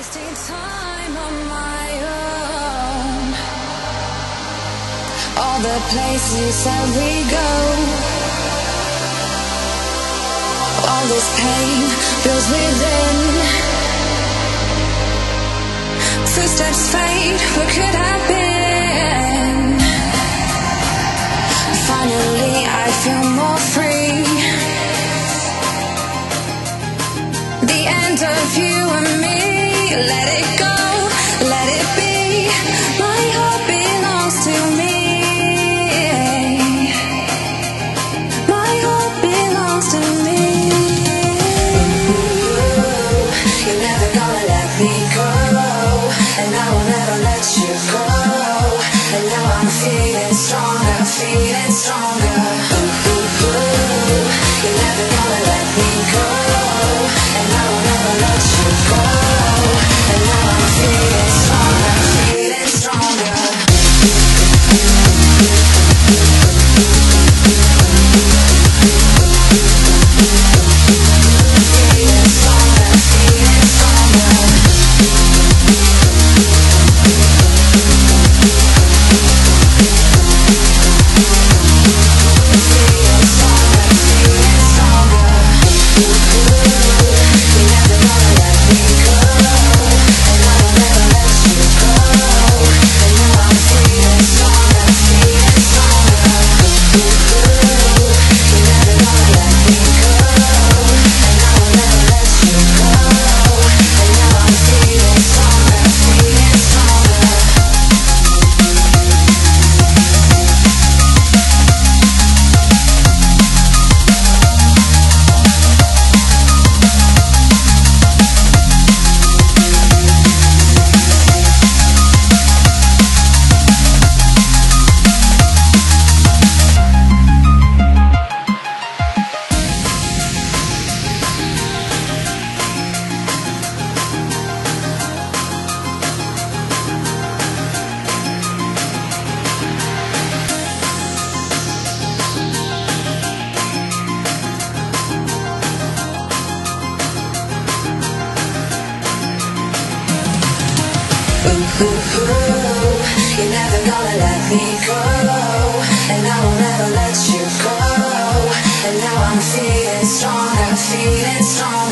wasting time on my own. All the places that we go, all this pain builds within. Footsteps fade, what could have been? Finally I feel more free. The end of you and me, let it go, let it be. My heart belongs to me. My heart belongs to me. You're never gonna let me go, and I will never let you go. And now I'm feeling stronger, feeling stronger. You're never gonna let me go, and I will never let you go. And now I'm feeling stronger, feeling stronger. Ooh, you're never gonna let me go, and I will never let you go. And now I'm feeling stronger, feeling stronger.